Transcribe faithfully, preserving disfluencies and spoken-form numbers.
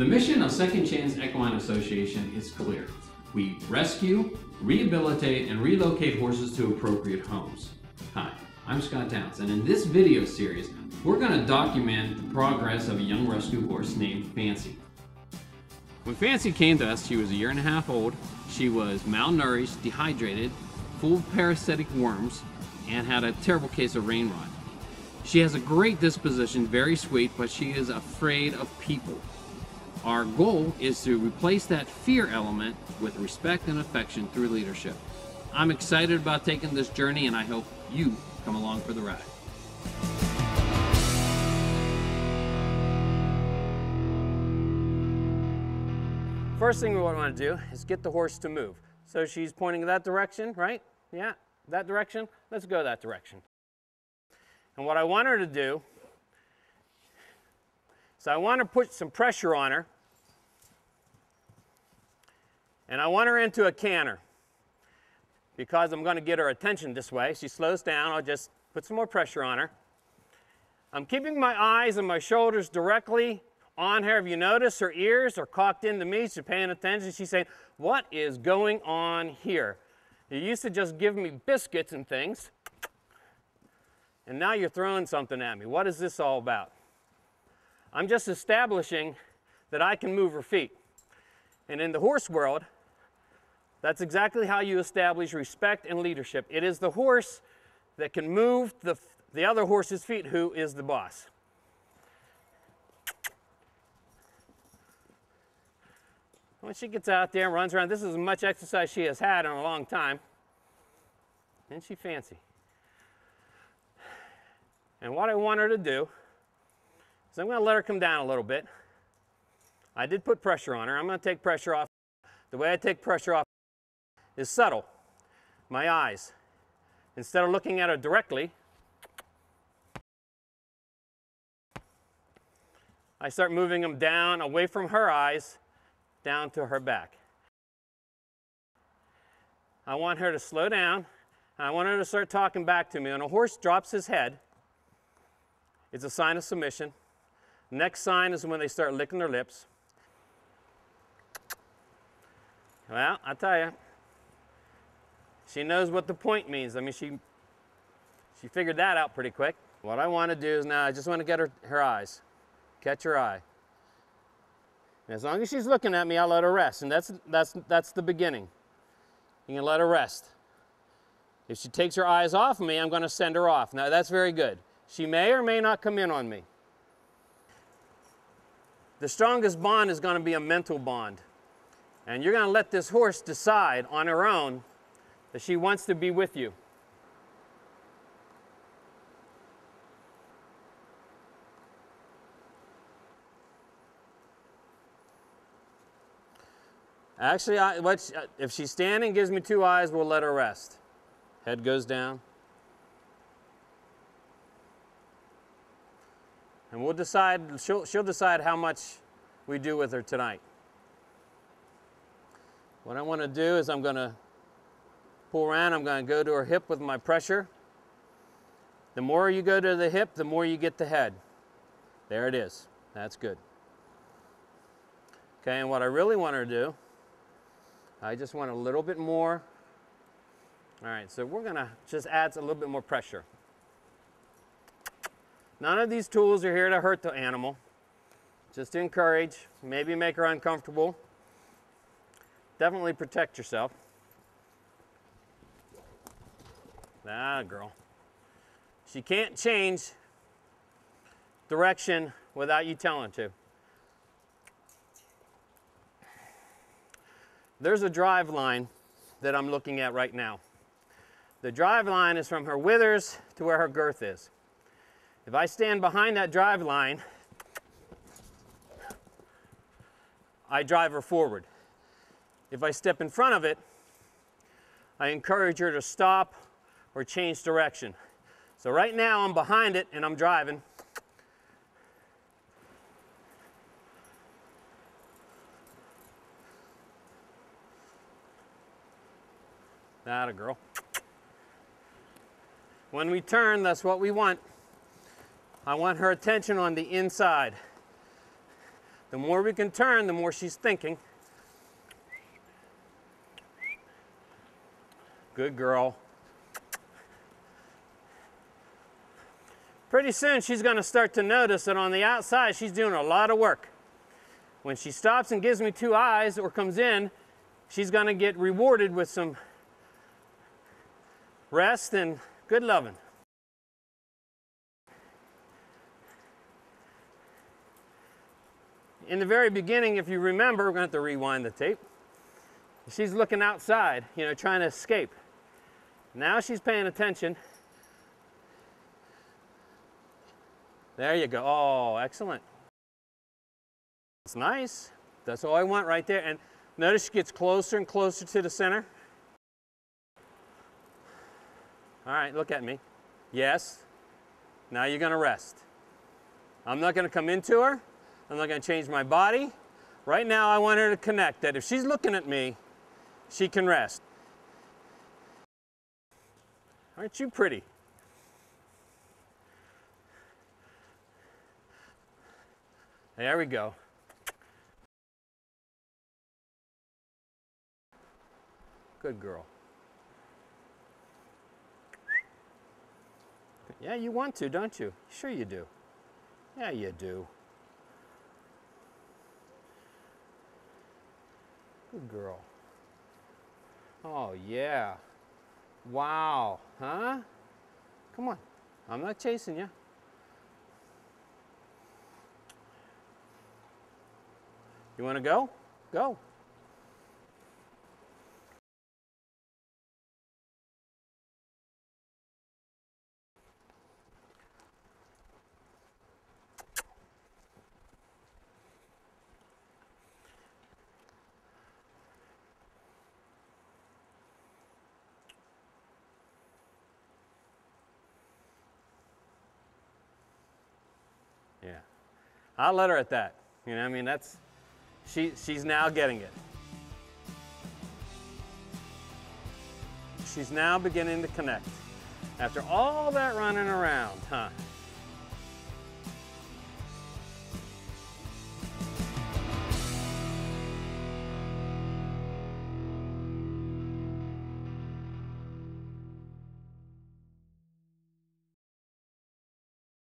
The mission of Second Chance Equine Association is clear. We rescue, rehabilitate, and relocate horses to appropriate homes. Hi, I'm Scott Downs, and in this video series, we're going to document the progress of a young rescue horse named Fancy. When Fancy came to us, she was a year and a half old. She was malnourished, dehydrated, full of parasitic worms, and had a terrible case of rain rot. She has a great disposition, very sweet, but she is afraid of people. Our goal is to replace that fear element with respect and affection through leadership. I'm excited about taking this journey, and I hope you come along for the ride. First thing we want to do is get the horse to move. So she's pointing that direction, right? Yeah, that direction. Let's go that direction. And what I want her to do, so I want to put some pressure on her, and I want her into a canter because I'm going to get her attention this way. She slows down. I'll just put some more pressure on her. I'm keeping my eyes and my shoulders directly on her. If you notice, her ears are cocked into me. She's paying attention. She's saying, what is going on here? You used to just give me biscuits and things, and now you're throwing something at me. What is this all about? I'm just establishing that I can move her feet. And in the horse world, that's exactly how you establish respect and leadership. It is the horse that can move the, the other horse's feet who is the boss. When she gets out there and runs around, this is as much exercise she has had in a long time. Isn't she fancy? And what I want her to do, so I'm going to let her come down a little bit. I did put pressure on her. I'm going to take pressure off. The way I take pressure off is subtle. My eyes. Instead of looking at her directly, I start moving them down, away from her eyes, down to her back. I want her to slow down, and I want her to start talking back to me. When a horse drops his head, it's a sign of submission. Next sign is when they start licking their lips. Well, I tell you, she knows what the point means. I mean, she, she figured that out pretty quick. What I want to do is now I just want to get her, her eyes, catch her eye. And as long as she's looking at me, I'll let her rest. And that's, that's, that's the beginning. You can let her rest. If she takes her eyes off of me, I'm going to send her off. Now, that's very good. She may or may not come in on me. The strongest bond is going to be a mental bond. And you're going to let this horse decide on her own that she wants to be with you. Actually, I, what she, if she's standing, gives me two eyes, we'll let her rest. Head goes down. And we'll decide, she'll, she'll decide how much we do with her tonight. What I want to do is I'm going to pull around, I'm going to go to her hip with my pressure. The more you go to the hip, the more you get the head. There it is. That's good. Okay, and what I really want her to do, I just want a little bit more. All right, so we're going to just add a little bit more pressure. None of these tools are here to hurt the animal, just to encourage, maybe make her uncomfortable. Definitely protect yourself. Ah, girl. She can't change direction without you telling her to. There's a drive line that I'm looking at right now. The drive line is from her withers to where her girth is. If I stand behind that drive line, I drive her forward. If I step in front of it, I encourage her to stop or change direction. So right now I'm behind it and I'm driving. That a girl. When we turn, that's what we want. I want her attention on the inside. The more we can turn, the more she's thinking. Good girl. Pretty soon she's going to start to notice that on the outside she's doing a lot of work. When she stops and gives me two eyes or comes in, she's going to get rewarded with some rest and good loving. In the very beginning, if you remember, we're going to have to rewind the tape. She's looking outside, you know, trying to escape. Now she's paying attention. There you go. Oh, excellent. That's nice. That's all I want right there. And notice she gets closer and closer to the center. All right, look at me. Yes. Now you're going to rest. I'm not going to come into her. I'm not going to change my body. Right now, I want her to connect that if she's looking at me, she can rest. Aren't you pretty? There we go. Good girl. Yeah, you want to, don't you? Sure you do. Yeah, you do. Good girl. Oh, yeah. Wow. Huh? Come on. I'm not chasing you. You want to go? Go. Yeah, I'll let her at that. You know, I mean, that's, she, she's now getting it. She's now beginning to connect. After all that running around, huh?